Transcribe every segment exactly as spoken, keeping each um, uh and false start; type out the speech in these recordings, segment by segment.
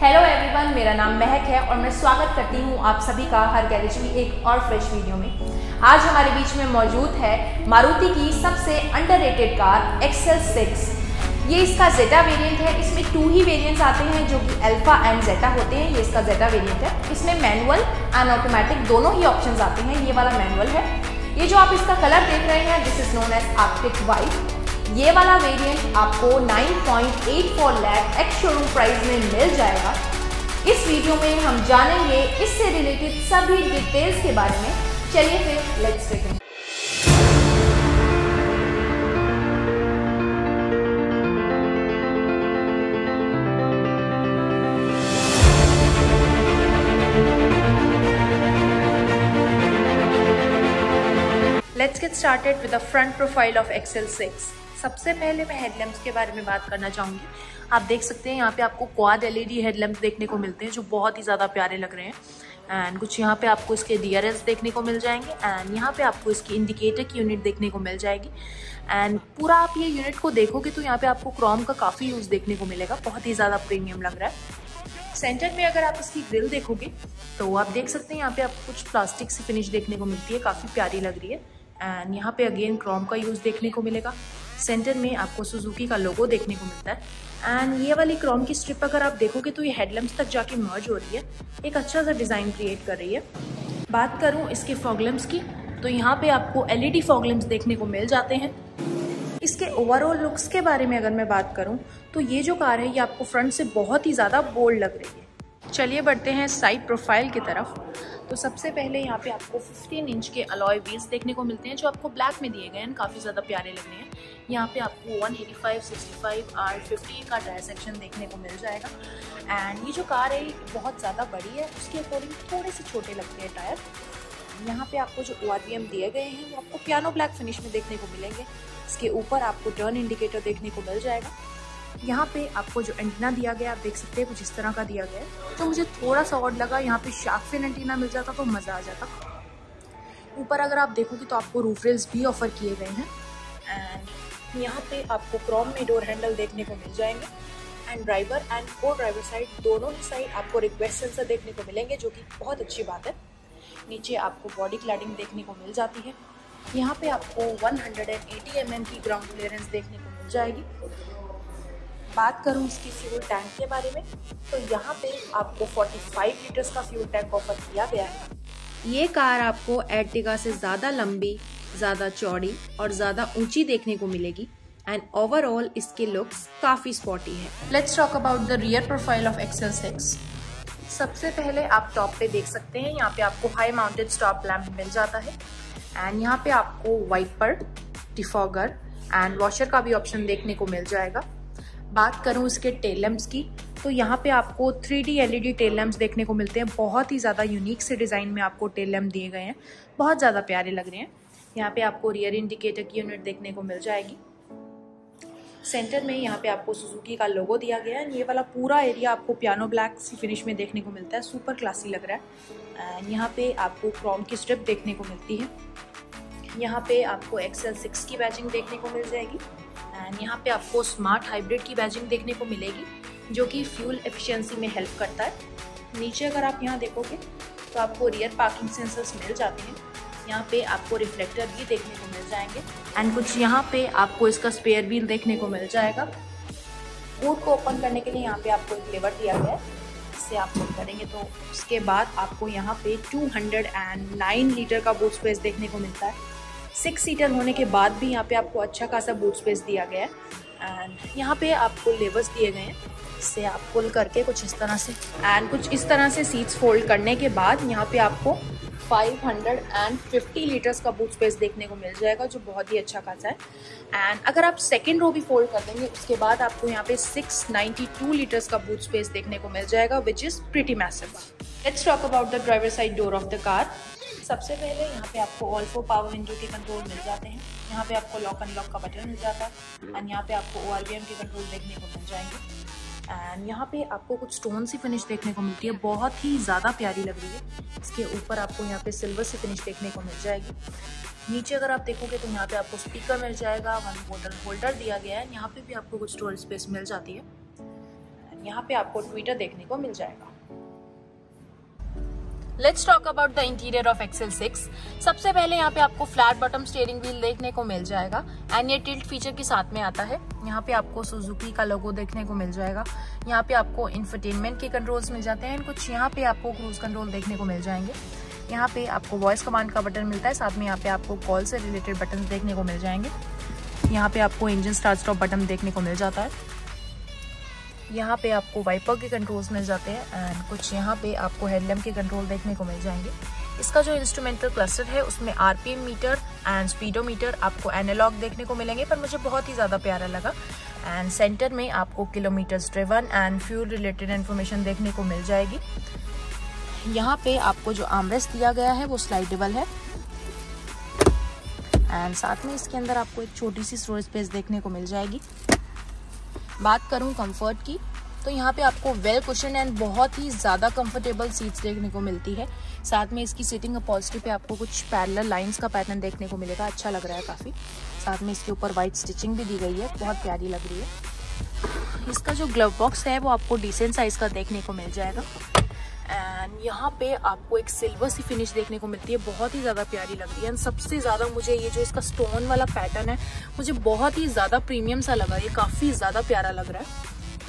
Hello everyone, मेरा नाम महक है और मैं स्वागत करती हूं आप सभी का हर गैरेज में एक और फ्रेश वीडियो में। आज हमारे बीच में मौजूद है मारुति की सबसे underrated car X L six. ये इसका जेटा वेरिएंट है। इसमें टू ही वेरिएंट्स आते हैं जो कि अल्फा एंड जेटा होते हैं। ये इसका जेटा वेरिएंट है। इसमें मैनुअल एंड ऑटोमेटिक दोनों ही ऑप्शन आते हैं। ये वाला मैनुअल है। ये जो आप इसका कलर देख रहे हैं this is known as Arctic white. ये वाला वेरिएंट आपको nine point eight four lakh ex showroom price में मिल जाएगा। इस वीडियो में हम जानेंगे इससे रिलेटेड सभी डिटेल्स के बारे में। चलिए फिर let's begin. Let's get started with the front profile of X L six. सबसे पहले मैं हेडलैम्प्स के बारे में बात करना चाहूँगी। आप देख सकते हैं यहाँ पे आपको quad L E D headlamps देखने को मिलते हैं जो बहुत ही ज़्यादा प्यारे लग रहे हैं। एंड कुछ यहाँ पे आपको इसके डी आर एल्स देखने को मिल जाएंगे एंड यहाँ पे आपको इसकी इंडिकेटर की यूनिट देखने को मिल जाएगी। एंड पूरा आप ये यूनिट को देखोगे तो यहाँ पर आपको क्रोम का काफ़ी यूज़ देखने को मिलेगा, बहुत ही ज़्यादा प्रीमियम लग रहा है। सेंटर में अगर आप इसकी ग्रिल देखोगे तो आप देख सकते हैं यहाँ पे आपको कुछ प्लास्टिक से फिनिश देखने को मिलती है, काफ़ी प्यारी लग रही है। एंड यहाँ पे अगेन क्रोम का यूज़ देखने को मिलेगा। सेंटर में आपको सुजुकी का लोगो देखने को मिलता है। एंड ये वाली क्रोम की स्ट्रिप अगर आप देखोगे तो ये हेडलैम्प्स तक जाके मर्ज हो रही है, एक अच्छा सा डिज़ाइन क्रिएट कर रही है। बात करूँ इसके फॉगलैम्प्स की तो यहाँ पर आपको एल ई डी फॉगलैम्प्स देखने को मिल जाते हैं। इसके ओवरऑल लुक्स के बारे में अगर मैं बात करूं तो ये जो कार है ये आपको फ्रंट से बहुत ही ज़्यादा बोल्ड लग रही है। चलिए बढ़ते हैं साइड प्रोफाइल की तरफ। तो सबसे पहले यहाँ पे आपको फिफ्टीन इंच के अलॉय व्हील्स देखने को मिलते हैं जो आपको ब्लैक में दिए गए हैं, काफ़ी ज़्यादा प्यारे लग रहे हैं। यहाँ पे आपको one eighty five, sixty five, R fifty का ड्राई सेक्शन देखने को मिल जाएगा। एंड ये जो कार है बहुत ज़्यादा बड़ी है, उसके अकॉर्डिंग थोड़े से छोटे लगते हैं टायर। यहाँ पे आपको जो ओ आर वी एम दिए गए हैं वो आपको पियानो ब्लैक फिनिश में देखने को मिलेंगे। इसके ऊपर आपको टर्न इंडिकेटर देखने को मिल जाएगा। यहाँ पे आपको जो एंटीना दिया गया आप देख सकते हैं कुछ इस तरह का दिया गया है, तो मुझे थोड़ा सा ऑड लगा। यहाँ पे शार्क फिन एंटीना मिल जाता तो मज़ा आ जाता। ऊपर अगर आप देखोगे तो आपको रूफ रेल्स भी ऑफर किए गए हैं। एंड यहाँ पर आपको क्रोम में डोर हैंडल देखने को मिल जाएंगे। एंड ड्राइवर एंड को ड्राइवर साइड दोनों ही साइड आपको रिक्वेस्ट सेंसर देखने को मिलेंगे जो कि बहुत अच्छी बात है। नीचे आपको बॉडी क्लैडिंग देखने को मिल जाती है। यहाँ पे आपको वन एटी एम एम की ग्राउंड क्लियरेंस देखने को मिल जाएगी। बात करूँ इसकी फ्यूल टैंक के बारे में तो यहाँ पे आपको फोर्टी फाइव लीटर्स का फ्यूल टैंक ऑफर किया गया है। ये कार आपको एर्टिगा से ज़्यादा लंबी, ज़्यादा चौड़ी और ज़्यादा ऊंची देखने को मिलेगी। एंड ओवरऑल इसके लुक्स काफ़ी स्पॉटी है। Let's talk about the rear profile of X L six. सबसे पहले आप टॉप पे देख सकते हैं, यहाँ पे आपको हाई माउंटेड स्टॉप लैंप मिल जाता है। एंड यहाँ पे आपको वाइपर, डिफॉगर एंड वॉशर का भी ऑप्शन देखने को मिल जाएगा। बात करूँ इसके टेल लैंप्स की तो यहाँ पे आपको three D L E D tail lamps देखने को मिलते हैं। बहुत ही ज़्यादा यूनिक से डिज़ाइन में आपको टेल लैंप दिए गए हैं, बहुत ज़्यादा प्यारे लग रहे हैं। यहाँ पे आपको रियर इंडिकेटर की यूनिट देखने को मिल जाएगी। सेंटर में यहाँ पे आपको सुजुकी का लोगो दिया गया है। ये वाला पूरा एरिया आपको पियानो ब्लैक सी फिनिश में देखने को मिलता है, सुपर क्लासी लग रहा है। एंड यहाँ पे आपको क्रोम की स्ट्रिप देखने को मिलती है। यहाँ पे आपको एक्स एल सिक्स की बैजिंग देखने को मिल जाएगी। एंड यहाँ पे आपको स्मार्ट हाइब्रिड की बैजिंग देखने को मिलेगी जो कि फ्यूल एफिशिएंसी में हेल्प करता है। नीचे अगर आप यहाँ देखोगे तो आपको रियर पार्किंग सेंसर्स मिल जाते हैं। यहाँ पे आपको रिफ्लेक्टर भी देखने को मिल जाएंगे। एंड कुछ यहाँ पे आपको इसका स्पेयर व्हील देखने को मिल जाएगा। बूट को ओपन करने के लिए यहाँ पे आपको एक लेवर दिया गया है, इससे आप ओपन करेंगे तो उसके बाद आपको यहाँ पे two hundred and nine litre का बूट स्पेस देखने को मिलता है। सिक्स सीटर होने के बाद भी यहाँ पे आपको अच्छा खासा बूट स्पेस दिया गया है। एंड यहाँ पे आपको लेवर्स दिए गए हैं, इससे आप पुल करके कुछ इस तरह से एंड कुछ इस तरह से सीट्स फोल्ड करने के बाद यहाँ पे आपको फाइव हंड्रेड फिफ्टी लीटर्स का बूट स्पेस देखने को मिल जाएगा जो बहुत ही अच्छा खासा है। एंड अगर आप सेकेंड रो भी फोल्ड कर देंगे उसके बाद आपको यहाँ पे सिक्स नाइंटी टू लीटर्स का बूट स्पेस देखने को मिल जाएगा which is pretty massive. Let's talk about the driver side door of the car. सबसे पहले यहाँ पे आपको ऑल फोर पावर विंडो के कंट्रोल मिल जाते हैं। यहाँ पे आपको लॉक अनलॉक का बटन मिल जाता है। एंड यहाँ पे आपको ओ आर वी एम के कंट्रोल देखने को मिल जाएंगे। एंड यहाँ पे आपको कुछ स्टोन सी फिनिश देखने को मिलती है, बहुत ही ज़्यादा प्यारी लग रही है। इसके ऊपर आपको यहाँ पे सिल्वर सी फिनिश देखने को मिल जाएगी। नीचे अगर आप देखोगे तो यहाँ पे आपको स्पीकर मिल जाएगा, वन बोतल होल्डर दिया गया है। यहाँ पे भी आपको कुछ स्टोरेज स्पेस मिल जाती है। यहाँ पे आपको ट्विटर देखने को मिल जाएगा। Let's talk about the interior of X L six. सबसे पहले यहाँ पे आपको फ्लैट बॉटम स्टीयरिंग व्हील देखने को मिल जाएगा एंड ये टिल्ट फीचर के साथ में आता है। यहाँ पे आपको सुजुकी का लोगो देखने को मिल जाएगा। यहाँ पे आपको इंफोटेनमेंट के कंट्रोल्स मिल जाते हैं एंड कुछ यहाँ पे आपको क्रूज कंट्रोल देखने को मिल जाएंगे। यहाँ पे आपको वॉइस कमांड का बटन मिलता है, साथ में यहाँ पे आपको कॉल से रिलेटेड बटन देखने को मिल जाएंगे। यहाँ पे आपको इंजन स्टार्ट स्टॉप बटन देखने को मिल जाता है। यहाँ पे आपको वाइपर के कंट्रोल्स मिल जाते हैं एंड कुछ यहाँ पे आपको हेडलैम्प के कंट्रोल देखने को मिल जाएंगे। इसका जो इंस्ट्रूमेंटल क्लस्टर है उसमें आरपीएम मीटर एंड स्पीडोमीटर आपको एनालॉग देखने को मिलेंगे, पर मुझे बहुत ही ज़्यादा प्यारा लगा। एंड सेंटर में आपको kilometres driven and fuel related information देखने को मिल जाएगी। यहाँ पे आपको जो आर्मरेस्ट दिया गया है वो स्लाइडेबल है एंड साथ में इसके अंदर आपको एक छोटी सी स्टोरेज स्पेस देखने को मिल जाएगी। बात करूं कंफर्ट की तो यहाँ पे आपको वेल कुशन एंड बहुत ही ज़्यादा कंफर्टेबल सीट्स देखने को मिलती है। साथ में इसकी सीटिंग अपॉजिटी पे आपको कुछ पैरेलल लाइंस का पैटर्न देखने को मिलेगा, अच्छा लग रहा है काफ़ी। साथ में इसके ऊपर वाइट स्टिचिंग भी दी गई है, बहुत प्यारी लग रही है। इसका जो ग्लव बॉक्स है वो आपको डिसेंट साइज़ का देखने को मिल जाएगा एंड यहाँ पे आपको एक सिल्वर सी फिनिश देखने को मिलती है, बहुत ही ज़्यादा प्यारी लगती है। एंड सबसे ज़्यादा मुझे ये जो इसका स्टोन वाला पैटर्न है मुझे बहुत ही ज़्यादा प्रीमियम सा लगा, ये काफ़ी ज़्यादा प्यारा लग रहा है।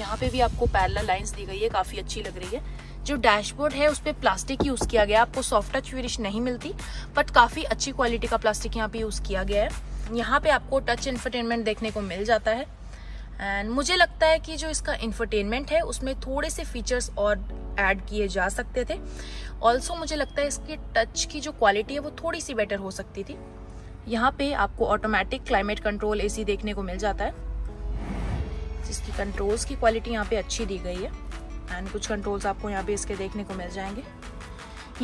यहाँ पे भी आपको पैरेलल लाइंस दी गई है, काफ़ी अच्छी लग रही है। जो डैशबोर्ड है उस पर प्लास्टिक यूज़ किया गया, आपको सॉफ्ट टच फिनिश नहीं मिलती, बट काफ़ी अच्छी क्वालिटी का प्लास्टिक यहाँ पर यूज़ किया गया है। यहाँ पर आपको टच इंफोटेनमेंट देखने को मिल जाता है एंड मुझे लगता है कि जो इसका इंफोटेनमेंट है उसमें थोड़े से फीचर्स और ऐड किए जा सकते थे। ऑल्सो मुझे लगता है इसके टच की जो क्वालिटी है वो थोड़ी सी बेटर हो सकती थी। यहाँ पे आपको ऑटोमेटिक क्लाइमेट कंट्रोल एसी देखने को मिल जाता है, जिसकी कंट्रोल्स की क्वालिटी यहाँ पे अच्छी दी गई है एंड कुछ कंट्रोल्स आपको यहाँ पे इसके देखने को मिल जाएंगे।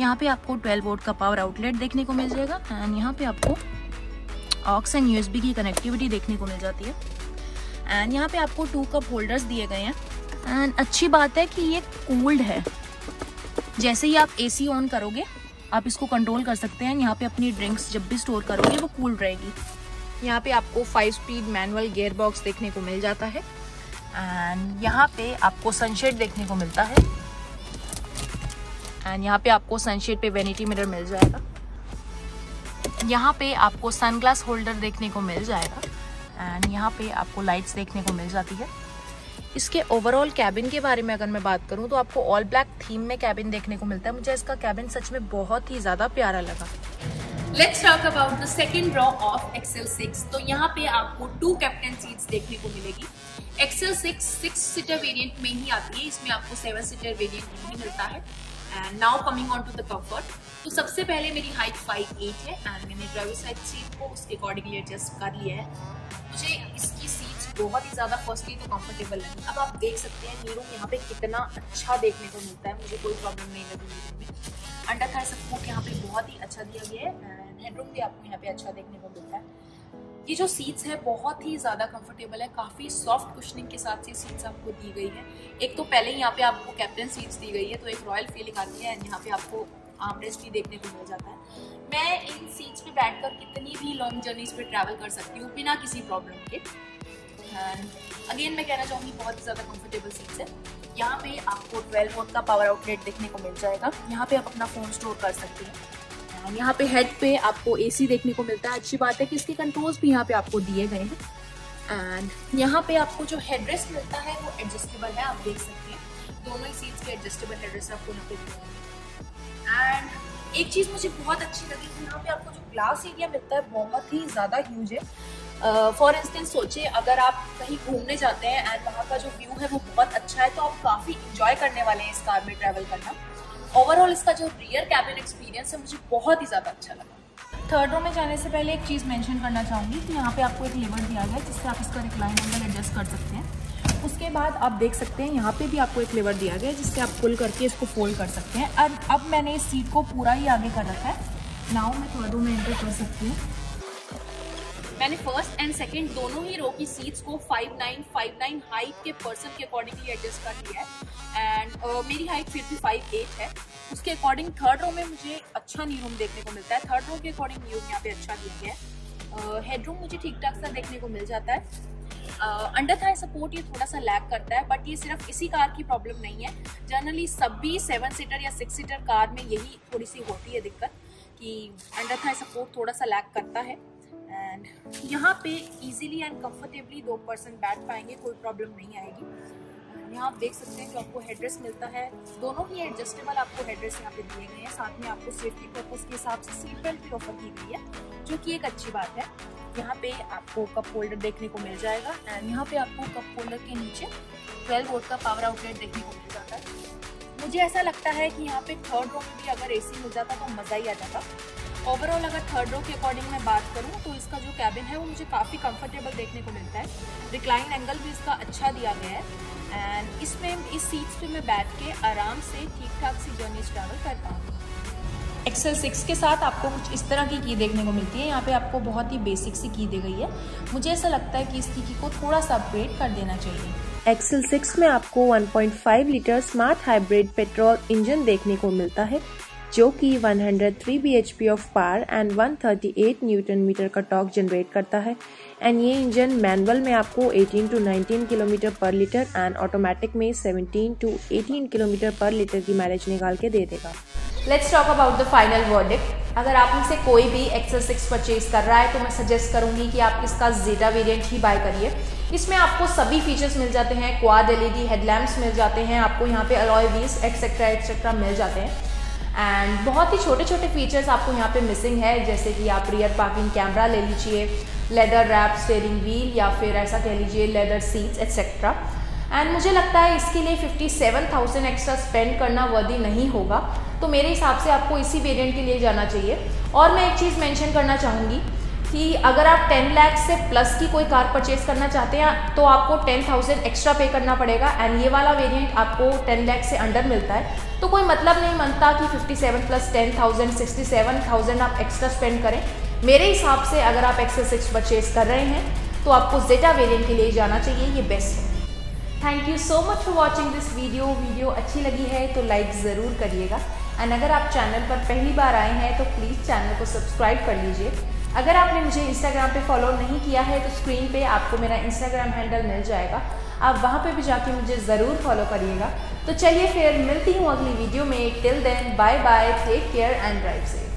यहाँ पे आपको ट्वेल्व वोल्ट का पावर आउटलेट देखने को मिल जाएगा एंड यहाँ पे आपको ऑक्स एंड यूएसबी की कनेक्टिविटी देखने को मिल जाती है एंड यहाँ पे आपको टू कप होल्डर्स दिए गए हैं। एंड अच्छी बात है कि ये कूल्ड है, जैसे ही आप एसी ऑन करोगे आप इसको कंट्रोल कर सकते हैं। यहाँ पे अपनी ड्रिंक्स जब भी स्टोर करोगे वो कूल्ड रहेगी। यहाँ पे आपको five speed manual gear box देखने को मिल जाता है एंड यहाँ पे आपको सनशेड देखने को मिलता है एंड यहाँ पे आपको सनशेड पे वैनिटी मिरर मिल जाएगा। यहाँ पे आपको सनग्लास होल्डर देखने को मिल जाएगा एंड यहाँ पे आपको लाइट्स देखने को मिल जाती है। इसके ओवरऑल कैबिन के बारे में अगर मैं बात करूं तो आपको ऑल ब्लैक थीम में कैबिन देखने को मिलता है। मुझे इसका कैबिन सच में बहुत ही ज़्यादा प्यारा लगा। Let's talk about the second row of X L six. तो यहाँ पे आपको टू कैप्टन सीट्स देखने को मिलेगी। X L six six seater variant में ही आती है, इसमें आपको सेवन सीटर वेरिएंट नहीं मिलता है। And now coming on to the comfort. तो सबसे पहले मेरी हाइट फाइव एट है एंड मैंने ड्राइवर साइड सीट को उसके अकॉर्डिंगली एडजस्ट कर लिया है। मुझे इसकी बहुत ही ज़्यादा फर्स्टली तो कंफर्टेबल लगी। अब आप देख सकते हैं नीरू यहाँ पे कितना अच्छा देखने को मिलता है, मुझे कोई प्रॉब्लम नहीं लगी नीरू में। अंडर थाई सपोर्ट यहाँ पे बहुत ही अच्छा दिया गया है एंड हेडरूम भी आपको यहाँ पे अच्छा देखने को मिलता है। ये जो सीट्स है बहुत ही ज़्यादा कंफर्टेबल है, काफ़ी सॉफ्ट कुशनिंग के साथ से सीट्स आपको दी गई है। एक तो पहले ही यहाँ पे आपको कैप्टन सीट्स दी गई है तो एक रॉयल फीलिंग आती है एंड यहाँ पे आपको आर्मरेस्ट भी देखने को मिल जाता है। मैं इन सीट्स पे बैठकर कितनी भी लॉन्ग जर्नीज पे ट्रैवल कर सकती हूँ बिना किसी प्रॉब्लम के। अगेन मैं कहना चाहूँगी बहुत ही ज़्यादा कंफर्टेबल सीट्स है। यहाँ पे आपको ट्वेल्व वोल्ट का पावर आउटलेट देखने को मिल जाएगा, यहाँ पे आप अपना फ़ोन स्टोर कर सकते हैं। यहाँ पे हेड पे आपको एसी देखने को मिलता है, अच्छी बात है कि इसके कंट्रोल्स भी यहाँ पे आपको दिए गए हैं। एंड यहाँ पे आपको जो हेडरेस्ट मिलता है वो एडजस्टेबल है, आप देख सकते हैं दोनों ही सीट्स के एडजस्टेबल हेडरेस्ट आपको यहाँ पे मिलेंगे। एंड एक चीज़ मुझे बहुत अच्छी लगी कि यहाँ पे आपको जो ग्लास एरिया मिलता है बहुत ही ज़्यादा ह्यूज है। फॉर इंस्टेंस सोचिए अगर आप कहीं घूमने जाते हैं एंड वहाँ का जो व्यू है वो बहुत अच्छा है तो आप काफ़ी इंजॉय करने वाले हैं इस कार में ट्रैवल करना। ओवरऑल इसका जो रियर कैबिन एक्सपीरियंस है मुझे बहुत ही ज़्यादा अच्छा लगा। थर्ड रो में जाने से पहले एक चीज़ मैंशन करना चाहूँगी कि यहाँ पे आपको एक लीवर दिया गया है जिससे आप इसका रिक्लाइन एंगल एडजस्ट कर सकते हैं। उसके बाद आप देख सकते हैं यहाँ पे भी आपको एक लीवर दिया गया है जिससे आप पुल करके इसको फोल्ड कर सकते हैं। और अब मैंने इस सीट को पूरा ही आगे कर रखा है। नाउ मैं थर्ड रो में एंटर कर सकती हूँ। मैंने फर्स्ट एंड सेकेंड दोनों ही रो की सीट्स को five nine five nine height के पर्सन के अकॉर्डिंगली एडजस्ट कर लिया है एंड uh, मेरी हाइट फिर भी फाइव एट है। उसके अकॉर्डिंग थर्ड रो में मुझे अच्छा नी रूम देखने को मिलता है। थर्ड रो के अकॉर्डिंग नी रूम यहाँ पे अच्छा दिया गया है। हेडरूम मुझे ठीक ठाक सा देखने को मिल जाता है। अंडर थाई सपोर्ट ये थोड़ा सा लैग करता है, बट ये सिर्फ इसी कार की प्रॉब्लम नहीं है, जनरली सभी सेवन सीटर या सिक्स सीटर कार में यही थोड़ी सी होती है दिक्कत कि अंडर थाई सपोर्ट थोड़ा सा लैग करता है। एंड यहाँ पे इजीली एंड कंफर्टेबली दो पर्सन बैठ पाएंगे, कोई प्रॉब्लम नहीं आएगी। यहाँ आप देख सकते हैं कि आपको हेडरेस्ट मिलता है, दोनों ही एडजस्टेबल आपको हेडरेस्ट यहाँ पे दिए गए हैं। साथ में आपको सेफ्टी पर्पज़ के हिसाब से सीट बेल्ट भी ऑफर की गई है, जो कि एक अच्छी बात है। यहाँ पे आपको कप होल्डर देखने को मिल जाएगा एंड यहाँ पे आपको कप होल्डर के नीचे ट्वेल्व वोल्ट का पावर आउटलेट देखने को मिल जाता है। मुझे ऐसा लगता है कि यहाँ पे थर्ड रो में भी अगर एसी मिल जाता तो मज़ा ही आ जाता। ओवरऑल अगर थर्ड रो के अकॉर्डिंग मैं बात करूँ तो इसका जो कैबिन है वो मुझे काफ़ी कंफर्टेबल देखने को मिलता है। रिक्लाइन एंगल भी इसका अच्छा दिया गया है एंड इसमें इस सीट्स पे मैं बैठ के आराम से ठीक ठाक सी जर्नी ट्रैवल कर पाऊँगी। एक्स एल सिक्स के साथ आपको कुछ इस तरह की की देखने को मिलती है। यहाँ पे आपको बहुत ही बेसिक सी की दी गई है, मुझे ऐसा लगता है कि इसकी की को थोड़ा सा अपग्रेड कर देना चाहिए। एक्स एल सिक्स में आपको one point five litre smart hybrid petrol engine देखने को मिलता है, जो कि one hundred three B H P of power and one thirty eight newton metre का टॉर्क जनरेट करता है। एंड ये इंजन मैनुअल में आपको eighteen to nineteen kilometre per litre and automatic में seventeen to eighteen kilometre per litre की mileage निकाल के दे देगा। Let's talk about the final verdict. अगर आप में से कोई भी एक्स एल सिक्स परचेज कर रहा है तो मैं सजेस्ट करूंगी कि आप इसका जेटा वेरिएंट ही बाय करिए। इसमें आपको सभी फीचर्स मिल जाते हैं, quad L E D headlamps मिल जाते हैं, आपको यहाँ पे अलॉय व्हील्स एक्सेट्रा एक्सेट्रा मिल जाते हैं एंड बहुत ही छोटे छोटे फीचर्स आपको यहाँ पे मिसिंग है, जैसे कि आप रियर पार्किंग कैमरा ले लीजिए, लेदर रैप स्टीयरिंग व्हील या फिर ऐसा कह लीजिए लेदर सीट्स एक्सेट्रा। एंड मुझे लगता है इसके लिए fifty seven thousand extra spend करना वर्दी नहीं होगा, तो मेरे हिसाब से आपको इसी वेरिएंट के लिए जाना चाहिए। और मैं एक चीज़ मेंशन करना चाहूँगी कि अगर आप टेन लाख से प्लस की कोई कार परचेज़ करना चाहते हैं तो आपको टेन थाउजेंड एक्स्ट्रा पे करना पड़ेगा एंड ये वाला वेरिएंट आपको टेन लाख से अंडर मिलता है। तो कोई मतलब नहीं बनता कि fifty seven plus ten thousand sixty seven thousand आप एक्स्ट्रा स्पेंड करें। मेरे हिसाब से अगर आप एक्स एल सिक्स परचेज़ कर रहे हैं तो आपको जेटा वेरिएंट के लिए जाना चाहिए, ये बेस्ट है। Thank you so much for watching this video. Video अच्छी लगी है तो लाइक ज़रूर करिएगा एंड अगर आप चैनल पर पहली बार आए हैं तो प्लीज़ चैनल को सब्सक्राइब कर लीजिए। अगर आपने मुझे इंस्टाग्राम पे फॉलो नहीं किया है तो स्क्रीन पे आपको मेरा इंस्टाग्राम हैंडल मिल जाएगा, आप वहाँ पे भी जाके मुझे ज़रूर फॉलो करिएगा। तो चलिए फिर मिलती हूँ अगली वीडियो में। Till then bye bye, take care and drive safe.